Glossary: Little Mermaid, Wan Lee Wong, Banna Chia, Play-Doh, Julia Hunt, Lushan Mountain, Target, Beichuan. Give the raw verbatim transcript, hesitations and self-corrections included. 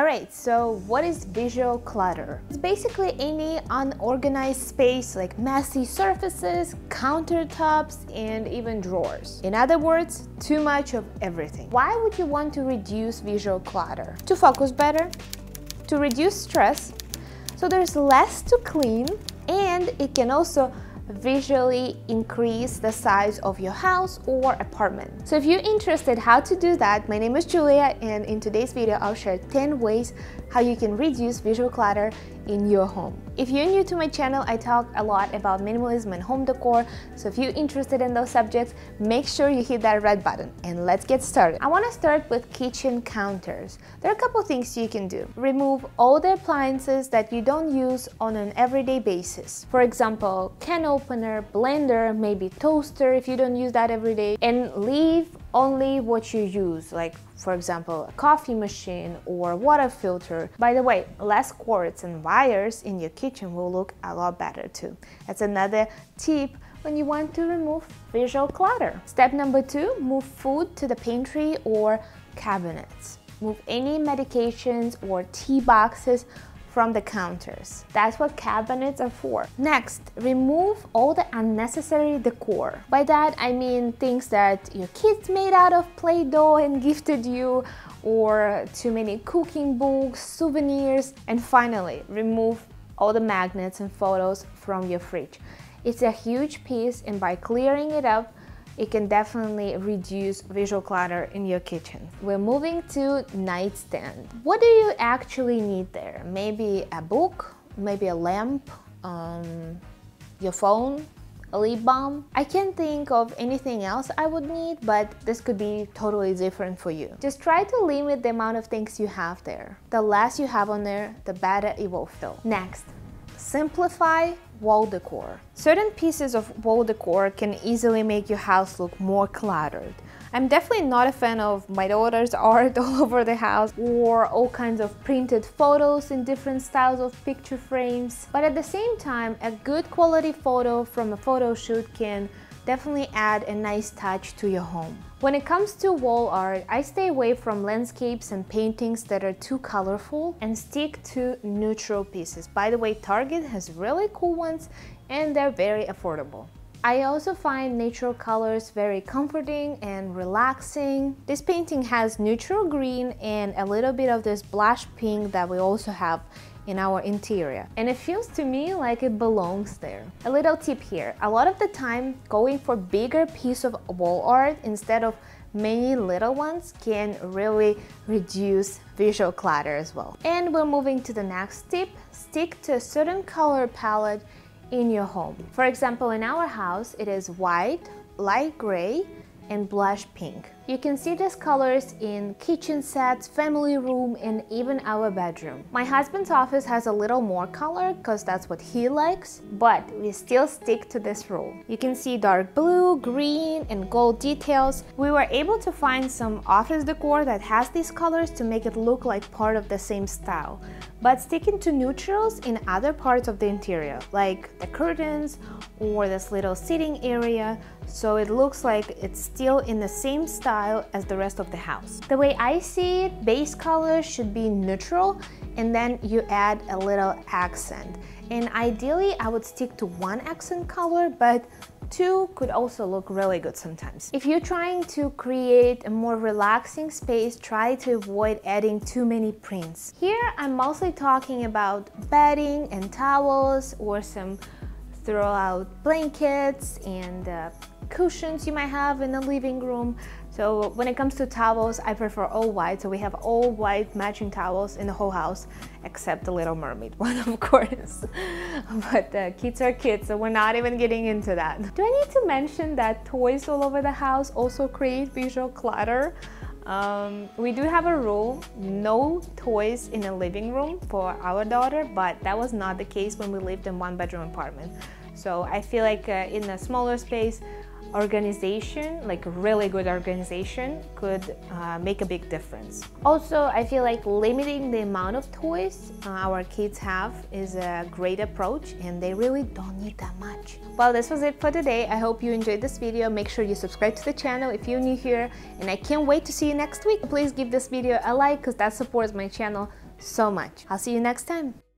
Alright, so what is visual clutter? It's basically any unorganized space like messy surfaces, countertops, and even drawers. In other words, too much of everything. Why would you want to reduce visual clutter? To focus better, to reduce stress, so there's less to clean, and it can also visually increase the size of your house or apartment. So if you're interested how to do that, my name is Julia, and in today's video I'll share ten ways how you can reduce visual clutter in your home. If you're new to my channel, I talk a lot about minimalism and home decor, so if you're interested in those subjects, make sure you hit that red button and let's get started. I want to start with kitchen counters. There are a couple things you can do. Remove all the appliances that you don't use on an everyday basis. For example, can opener, blender, maybe toaster if you don't use that every day, and leave only what you use, like for example a coffee machine or water filter. By the way, less cords and wires in your kitchen will look a lot better too. That's another tip when you want to remove visual clutter. Step number two, move food to the pantry or cabinets. Move any medications or tea boxes from the counters. That's what cabinets are for. Next, remove all the unnecessary decor. By that, I mean things that your kids made out of Play-Doh and gifted you, or too many cooking books, souvenirs. And finally, remove all the magnets and photos from your fridge. It's a huge piece, and by clearing it up, it can definitely reduce visual clutter in your kitchen. We're moving to nightstand. What do you actually need there? Maybe a book, maybe a lamp, um, your phone, a lip balm. I can't think of anything else I would need, but this could be totally different for you. Just try to limit the amount of things you have there. The less you have on there, the better it will feel. Next, simplify wall decor. Certain pieces of wall decor can easily make your house look more cluttered. I'm definitely not a fan of my daughter's art all over the house, or all kinds of printed photos in different styles of picture frames. But at the same time, a good quality photo from a photo shoot can definitely add a nice touch to your home. When it comes to wall art, I stay away from landscapes and paintings that are too colorful and stick to neutral pieces. By the way, Target has really cool ones and they're very affordable. I also find natural colors very comforting and relaxing. This painting has neutral green and a little bit of this blush pink that we also have in our interior, and it feels to me like it belongs there. A little tip here, a lot of the time going for bigger piece of wall art instead of many little ones can really reduce visual clutter as well. And we're moving to the next tip, stick to a certain color palette in your home. For example, in our house it is white, light gray, and blush pink. You can see these colors in kitchen sets, family room, and even our bedroom. My husband's office has a little more color because that's what he likes, but we still stick to this rule. You can see dark blue, green, and gold details. We were able to find some office decor that has these colors to make it look like part of the same style, but sticking to neutrals in other parts of the interior, like the curtains or this little sitting area, so it looks like it's still in the same style as the rest of the house. The way I see it, base color should be neutral, and then you add a little accent. And ideally, I would stick to one accent color, but two could also look really good sometimes. If you're trying to create a more relaxing space, try to avoid adding too many prints. Here, I'm mostly talking about bedding and towels, or some throw-out blankets and uh, cushions you might have in the living room. So when it comes to towels, I prefer all white, so we have all white matching towels in the whole house, except the Little Mermaid one, of course. But uh, kids are kids, so we're not even getting into that. Do I need to mention that toys all over the house also create visual clutter? Um, we do have a rule, no toys in the living room for our daughter, but that was not the case when we lived in one bedroom apartment. So I feel like uh, in a smaller space, organization, like really good organization, could uh, make a big difference. Also, I feel like limiting the amount of toys uh, our kids have is a great approach, and they really don't need that much. Well, this was it for today. I hope you enjoyed this video. Make sure you subscribe to the channel if you're new here, and I can't wait to see you next week. Please give this video a like because that supports my channel. so much. I'll see you next time.